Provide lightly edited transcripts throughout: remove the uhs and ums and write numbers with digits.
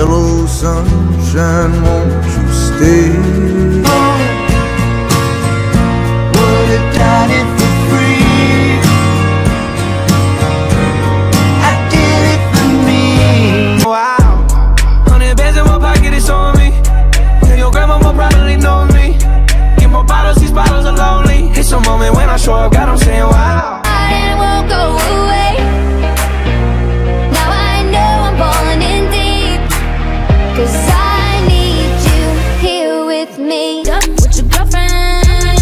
Hello sunshine, won't you stay? Would have done it for free. I did it for me. Wow, 100 bands in my pocket, it's on me. And your grandma will probably know me. Get more bottles, these bottles are lonely. It's a moment when I show up, God, I'm saying wow. I won't go away. Cause I need you here with me. Done with your girlfriend.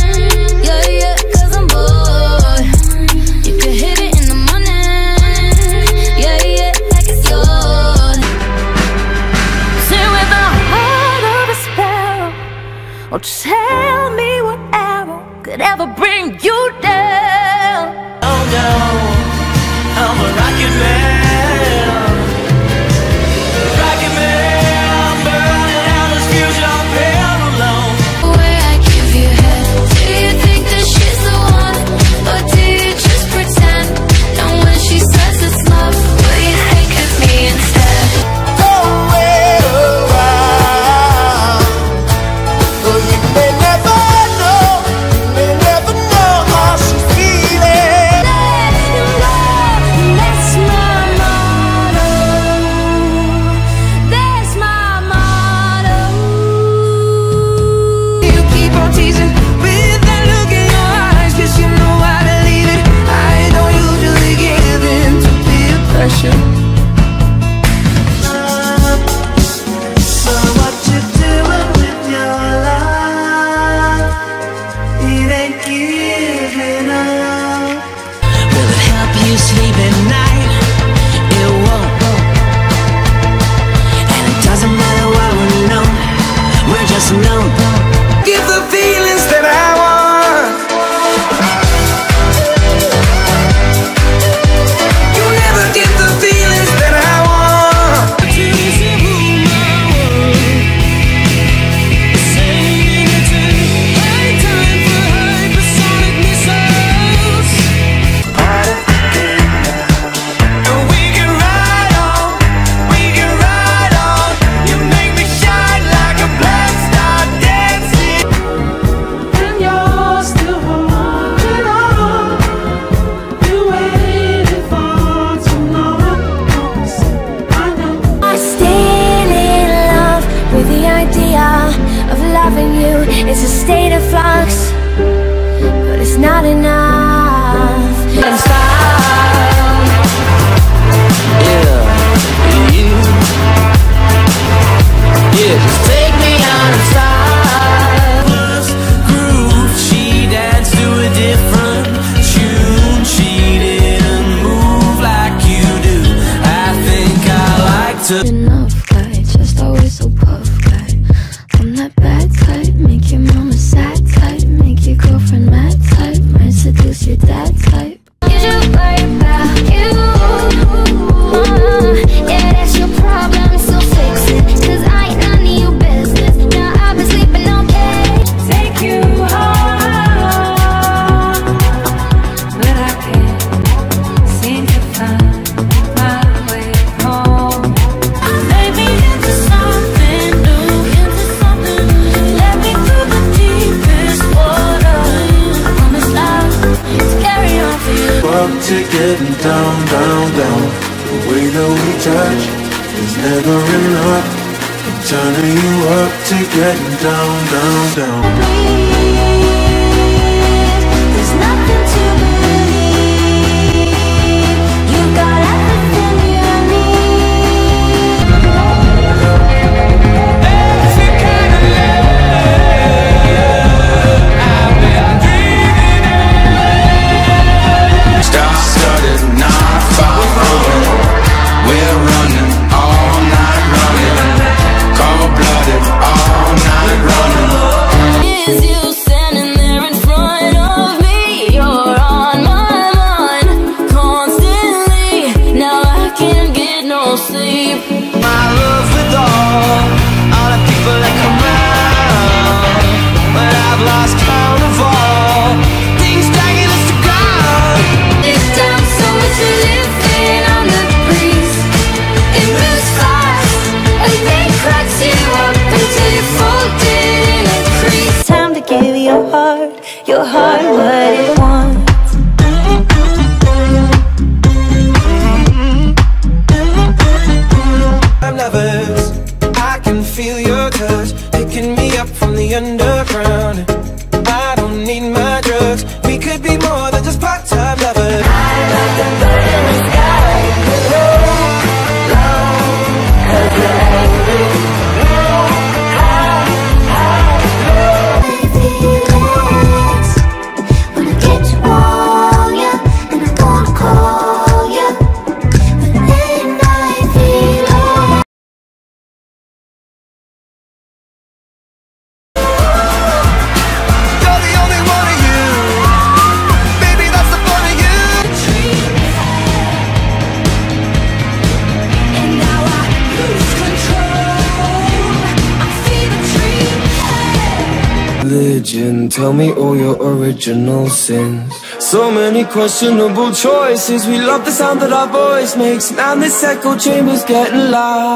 Yeah, yeah, cause I'm bored. You can hit it in the morning. Yeah, yeah, like it's yours. Sit with the heart of a sparrow. Won't you tell me what arrow could ever bring you down? Oh no, I'm a rocket man. Hey! your heart what it wants. I'm nervous, I can feel your touch picking me up from the underground. I don't need my drugs, we could be more than just part-time lovers. I love the bird in the sky, low, low, 'cause you're angry. Religion, tell me all your original sins. So many questionable choices. We love the sound that our voice makes. Now this echo chamber's getting loud.